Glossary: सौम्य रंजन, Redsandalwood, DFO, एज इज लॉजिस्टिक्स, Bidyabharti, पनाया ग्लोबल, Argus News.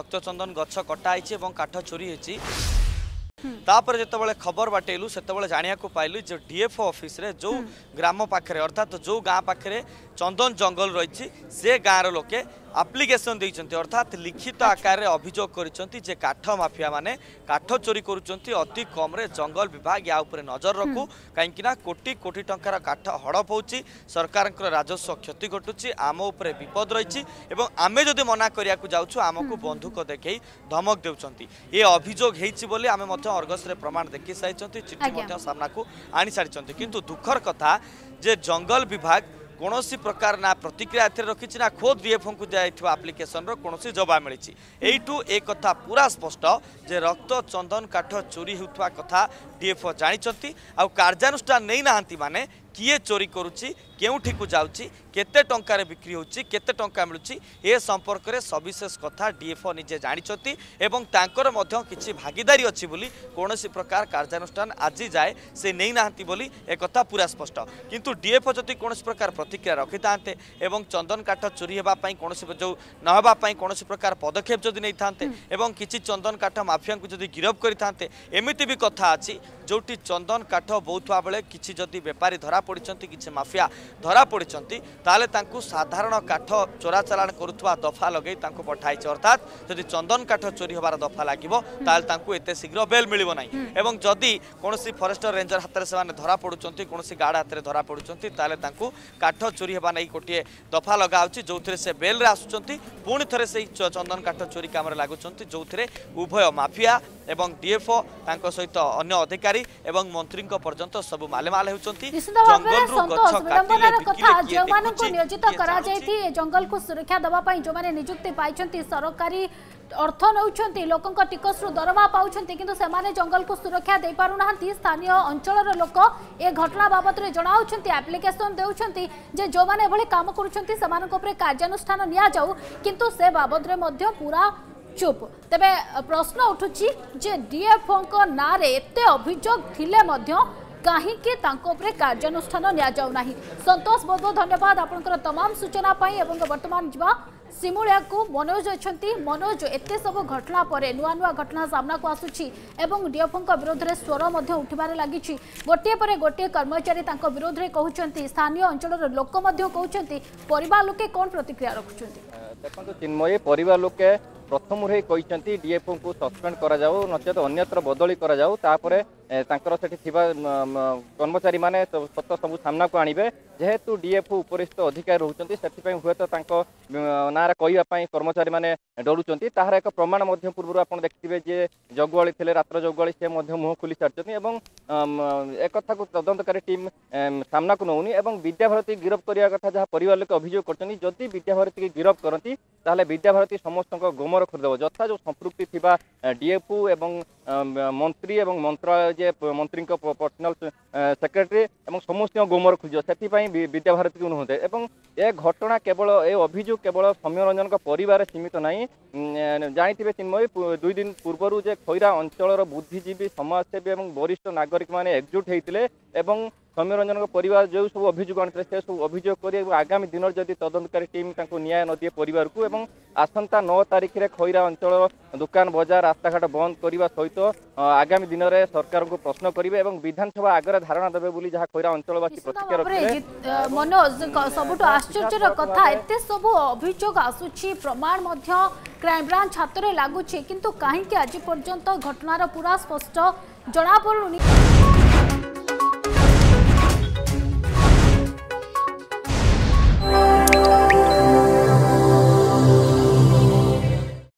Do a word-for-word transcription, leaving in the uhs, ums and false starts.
रक्तचंदन गछ कटाई और काठ चोरी होती तापर जिते खबर बाटेलु से जाना पाइलु जो डीएफओ ऑफिस रे जो ग्राम पाखे अर्थात जो गाँ पाखे चंदन जंगल रही से गाँव लोके आप्लिकेसन देते अर्थात लिखित आकार में अभियोग कर काठ माफिया माने काठ चोरी करुँच अति कम्रे जंगल विभाग या उपर नजर रखू कहीं कोटी कोटी टंकार काठ हड़प होची सरकार राजस्व क्षति घटुची आम उपरे विपद रही आमे जदि मना करिया को जाउछु आमको बंधुक देखई धमक देउछंती ए अभियोग हेछि बोली आमे मथो अर्गस रे प्रमाण देखि साइछंती चिट्ठी मथो सामना को आनी सारिछंती किंतु दुखर कथा जे जंगल विभाग कौनसी प्रकार ना प्रतिक्रिया ए रखी ना खोद डीएफओ को दिया आप्लिकेसन कौन जवाब मिली यू एक कथा पूरा स्पष्ट जे रक्त चंदन काठ चोरी होता कथा डीएफओ जानते आ कार्यानुष्ठान नहीं ना माने किए चोरी करुच्ची क्योंठी को जाऊँगी केते टंकार बिक्री होती केते टंका मिलूँ ए संपर्क में सविशेष कथा डीएफओ निजे जानते कि भागीदारी अच्छी बोली कौन सी प्रकार कार्यानुष्ठान आज जाए से नहीं ना बोली एक कथा पूरा स्पष्ट किंतु डीएफओ जदि कौन प्रकार प्रतिक्रिया रखी था चंदन काठ चोरी होगापी कौन जो नापाई कौन प्रकार पदक्षेप जदि नहीं थाते कि चंदन काठ माफिया को जदि गिरफ करते एमती भी कथा अच्छी जोटी चंदन काठ बोथुआ बेले किसी जदि व्यापारी धरा पड़ते कि माफिया धरा पड़ते ताले तांकु साधारण काठ चोरा चलाण करुवा दफा लगे पठाई अर्थात जदि चंदन काठ चोरी होबार दफा लगे ताले तांकु एते शीघ्र बेल मिलिबो नाही एवं जदि कौन फॉरेस्टर रेंजर हाथ से धरा पड़ुचंती कौन गार्ड हाथ में धरा पड़ुचंती ताले तांकु काठ चोरी होबा नै गोटे दफा लगाउची जो थरे से बेल रे आसुचंती पुणी थरे से चंदन काठ चोरी काम रे लागुचंती जो थरे उभय माफिया एवं डीएफओ तांको सहित अन्य अधिकारी एवं मंत्री को पर्यंत सब मालेमाल होचंती जंगल रो गच्छ काटिले बिकिले जे माने को नियोजित करा जाईथि जंगल को सुरक्षा दबा पई जो माने नियुक्ति पाइचंती सरकारी अर्थ नउचंती लोकन को टिकस रो दरमा पाउचंती किंतु से माने जंगल को सुरक्षा दे पारु नाहंती स्थानीय अंचल रो लोक ए घटना बाबत रे जणाउचंती एप्लीकेशन देउचंती जे जो माने एभले काम करूचंती समान को ऊपर कार्यानुष्ठान लिया जाऊ किंतु से बाबत रे मध्य पूरा चुप तेबे प्रश्न उठुची जे डीएफओ को नारे एते अभियोग थिले मध्य कहीं के तांको उपरे कार्यानुष्ठान लिया जाऊ नाही। संतोष बहुत बहुत धन्यवाद आपनकर तमाम सूचना पाई एवं वर्तमान जीवा सिमुलिया को मनोज अच्छी मनोज एते सब घटना पर नुआ नुआ घटना सामना को आसुची एवं डीएफओ विरोध में स्वर मध्य उठिबारे लागिची गोटे पर गोटे कर्मचारी तांको विरोध में कहउचंती स्थानीय अंचल लोक मध्य कहउचंती परिवार लोके कोन प्रतिक्रिया रखुचंती देखंतु चिन्मय परिवार लोके प्रथम कहते डीएफओ को सस्पेंड करा जाओ नचेत अन्यत्र बदली करा जाओ तापर से कर्मचारी माने पत्र सब सामना को आनिबे जेहेतु डीएफओ उपरिस्थ अधिकारी रहउचंती सेथिपई हुएत तांको नारा कहिबा कर्मचारी माने डरुचंती ताहार एक प्रमाण मध्य पूर्व आपण देखिबे जे जगवाली थिले रात्र जगवाली से मध्य मुह खुली सारचंती एवं एक कथा को तदंतकारी टीम सामना को नउनी एवं विद्याभारती गिरफ करिया कथा जहा परिवार लोक अभियोग करचंती जदि विद्याभारती के गिरफ करंती ताहाले विद्याभारती समस्त गोम खोदव जथा जो संपृक्ति थिबा डीएफओ एवं मंत्री एवं मंत्रालय जे मंत्री पर्सनल सेक्रेटरी एवं समस्त गोमर खोज से विद्याभारती को नुहते एवं ए घटना केवल ए अभियोग केवल सौम्य रंजन पर सीमित नाई जानते चिन्मय दुई दिन पूर्वर जे खैरा अंचल बुद्धिजीवी समाजसेवी और वरिष्ठ नागरिक माने एकजुट होते सौम्य रंजन परिवार जो सब अभियोग आनी से सब अभियोग कर आगामी दिन जदि तदंतकारी टीम न्याय न दिए परिवार को एवं आसंता नौ तारीख रे खैरा अंचल दुकान बजार रास्ताघाट बंद करने सहित आगामी दिन में सरकार को प्रश्न करेंगे एवं विधानसभा आगे धारणा देवे जहाँ खैरा अंचलवासी प्रतिक्रिया रखिले मनोज सब आश्चर्य कथा एत सब अभियोग आसूची प्रमाण क्राइमब्रांच हाथ में लगुच किंतु कहीं आज पर्यंत घटनार पूरा स्पष्ट जना पड़ुनी।